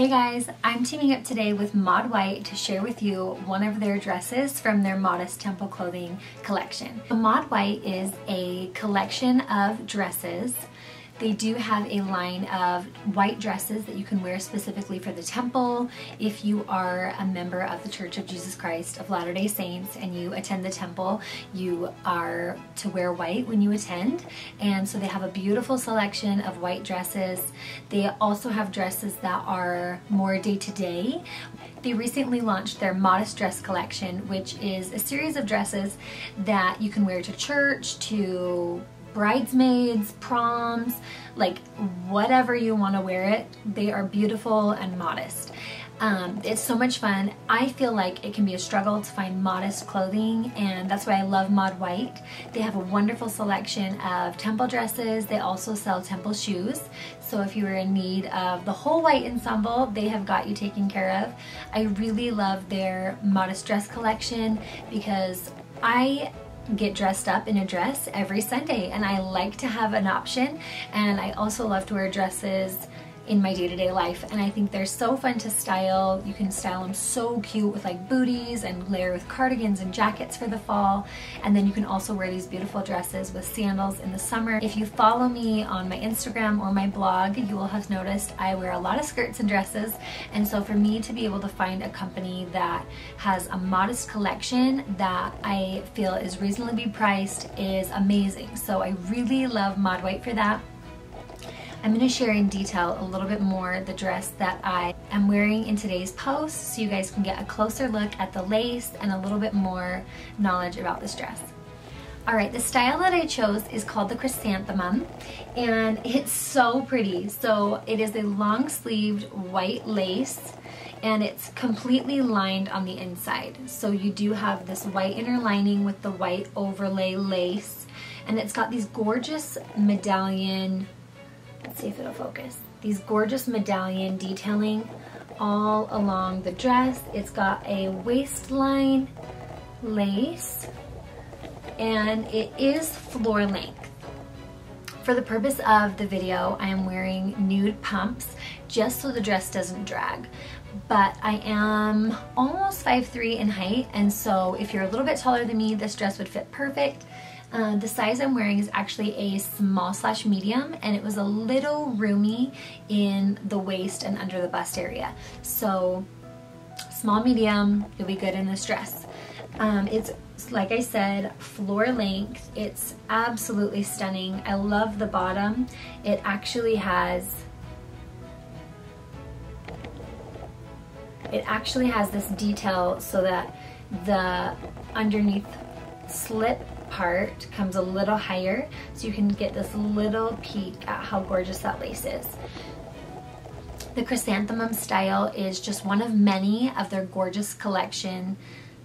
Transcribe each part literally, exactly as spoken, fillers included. Hey guys, I'm teaming up today with ModWhite to share with you one of their dresses from their Modest Temple Clothing collection. ModWhite is a collection of dresses. They do have a line of white dresses that you can wear specifically for the temple. If you are a member of the Church of Jesus Christ of Latter-day Saints and you attend the temple, you are to wear white when you attend. And so they have a beautiful selection of white dresses. They also have dresses that are more day-to-day. They recently launched their Modest Dress collection, which is a series of dresses that you can wear to church, to bridesmaids, proms, like whatever you want to wear it. They are beautiful and modest. Um, it's so much fun. I feel like it can be a struggle to find modest clothing, and that's why I love ModWhite. They have a wonderful selection of temple dresses. They also sell temple shoes. So if you are in need of the whole white ensemble, they have got you taken care of. I really love their Modest Dress collection because I get dressed up in a dress every Sunday, and I like to have an option, and I also love to wear dresses in my day-to-day life, and I think they're so fun to style. You can style them so cute with like booties and layer with cardigans and jackets for the fall, and then you can also wear these beautiful dresses with sandals in the summer. If you follow me on my Instagram or my blog, you will have noticed I wear a lot of skirts and dresses, and so for me to be able to find a company that has a modest collection that I feel is reasonably priced is amazing. So I really love ModWhite for that. I'm going to share in detail a little bit more the dress that I am wearing in today's post so you guys can get a closer look at the lace and a little bit more knowledge about this dress. Alright, the style that I chose is called the Chrysanthemum, and it's so pretty. So it is a long sleeved white lace, and it's completely lined on the inside. So you do have this white inner lining with the white overlay lace, and it's got these gorgeous medallion Let's see if it'll focus. These gorgeous medallion detailing all along the dress. It's got a waistline lace, and it is floor length. For the purpose of the video, I am wearing nude pumps just so the dress doesn't drag. But I am almost five three in height, and so if you're a little bit taller than me, this dress would fit perfect. Uh, the size I'm wearing is actually a small slash medium, and it was a little roomy in the waist and under the bust area. So small, medium, you'll be good in this dress. Um, it's, like I said, floor length. It's absolutely stunning. I love the bottom. It actually has it actually has this detail so that the underneath slip part comes a little higher, so you can get this little peek at how gorgeous that lace is. The Chrysanthemum style is just one of many of their gorgeous collection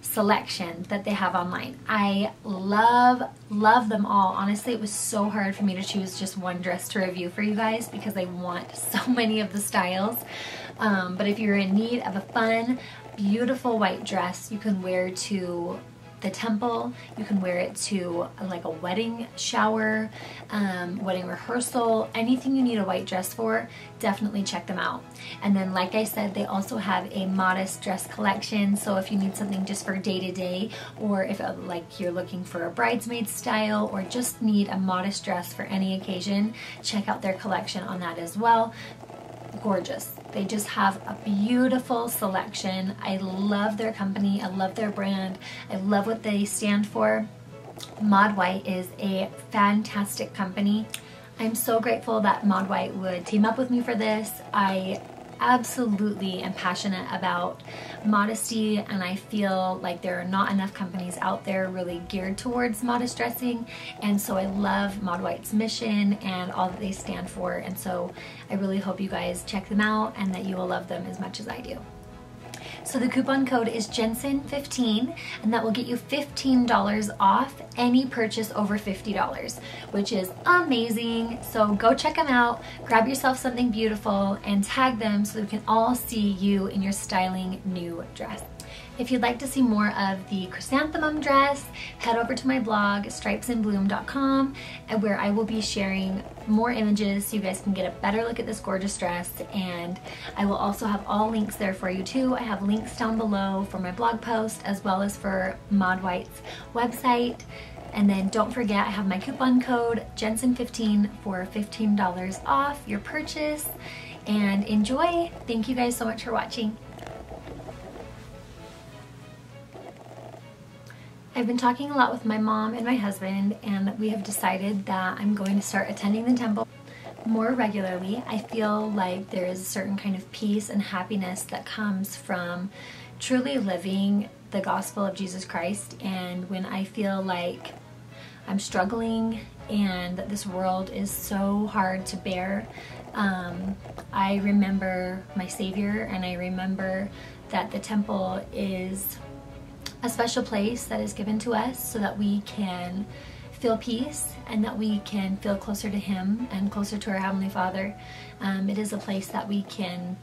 selection that they have online. I love love them all. Honestly, it was so hard for me to choose just one dress to review for you guys because I want so many of the styles. Um, but if you're in need of a fun, beautiful white dress you can wear to the temple, you can wear it to like a wedding shower, um, wedding rehearsal, anything you need a white dress for, definitely check them out. And then, like I said, they also have a modest dress collection, so if you need something just for day-to-day, or if uh, like you're looking for a bridesmaid style or just need a modest dress for any occasion, check out their collection on that as well. Gorgeous. They just have a beautiful selection. I love their company. I love their brand. I love what they stand for. ModWhite is a fantastic company. I'm so grateful that ModWhite would team up with me for this. I absolutely am passionate about modesty, and I feel like there are not enough companies out there really geared towards modest dressing, and so I love ModWhite's mission and all that they stand for, and so I really hope you guys check them out and that you will love them as much as I do. So the coupon code is Jensen fifteen, and that will get you fifteen dollars off any purchase over fifty dollars, which is amazing. So go check them out, grab yourself something beautiful, and tag them so we can all see you in your styling new dress. If you'd like to see more of the chrysanthemum dress, head over to my blog, stripes in bloom dot com, where I will be sharing more images so you guys can get a better look at this gorgeous dress, and I will also have all links there for you too. I have links down below for my blog post as well as for ModWhite's website. And then don't forget, I have my coupon code Jensen fifteen for fifteen dollars off your purchase, and enjoy. Thank you guys so much for watching. I've been talking a lot with my mom and my husband, and we have decided that I'm going to start attending the temple more regularly. I feel like there is a certain kind of peace and happiness that comes from truly living the gospel of Jesus Christ, and when I feel like I'm struggling and that this world is so hard to bear, um, I remember my Savior, and I remember that the temple is a special place that is given to us so that we can feel peace and that we can feel closer to Him and closer to our Heavenly Father. Um, it is a place that we can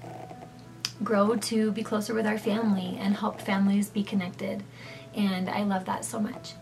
grow to be closer with our family and help families be connected, and I love that so much.